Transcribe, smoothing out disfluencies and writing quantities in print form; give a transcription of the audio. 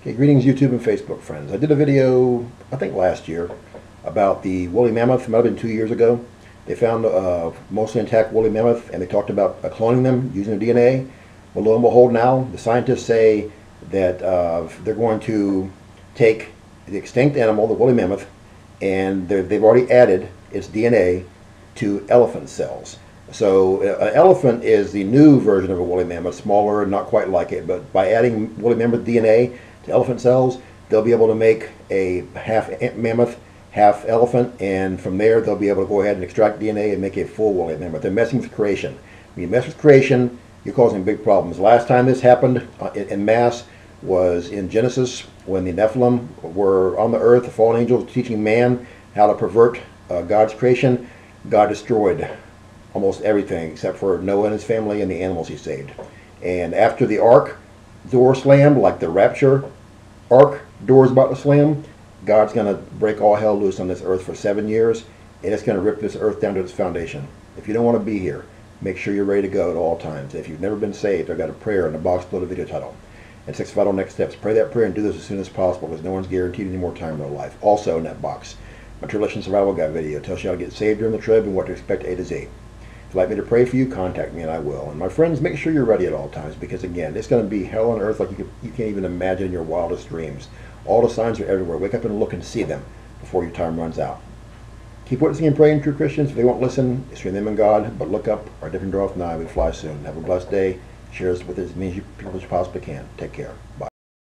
Okay, greetings YouTube and Facebook friends. I did a video, I think last year, about the woolly mammoth. It might have been 2 years ago. They found a mostly intact woolly mammoth and they talked about cloning them using their DNA. Well, lo and behold, now the scientists say that they're going to take the extinct animal, the woolly mammoth, and they've already added its DNA to elephant cells. So an elephant is the new version of a woolly mammoth, smaller and not quite like it, but by adding woolly mammoth DNA to elephant cells, they'll be able to make a half mammoth, half elephant, and from there they'll be able to go ahead and extract DNA and make a full woolly mammoth. They're messing with creation. When you mess with creation, you're causing big problems. Last time this happened in mass was in Genesis, when the Nephilim were on the earth, the fallen angels teaching man how to pervert God's creation. God destroyed almost everything except for Noah and his family and the animals he saved. And after the ark door slammed, like the rapture ark door's about to slam, God's going to break all hell loose on this earth for 7 years, and it's going to rip this earth down to its foundation. If you don't want to be here, make sure you're ready to go at all times. If you've never been saved, I've got a prayer in the box below the video title and 6 vital next steps. Pray that prayer and do this as soon as possible, because no one's guaranteed any more time in their life. Also in that box, my Tribulation Survival Guide video tells you how to get saved during the trib and what to expect A to Z. If you'd like me to pray for you, contact me and I will. And my friends, make sure you're ready at all times, because again, it's going to be hell on earth like you can't even imagine in your wildest dreams. All the signs are everywhere. Wake up and look and see them before your time runs out. Keep witnessing and praying, true Christians. If they won't listen, it's between them and God. But look up, our different draweth nigh, we fly soon. Have a blessed day. Share this with as many people as you possibly can. Take care. Bye.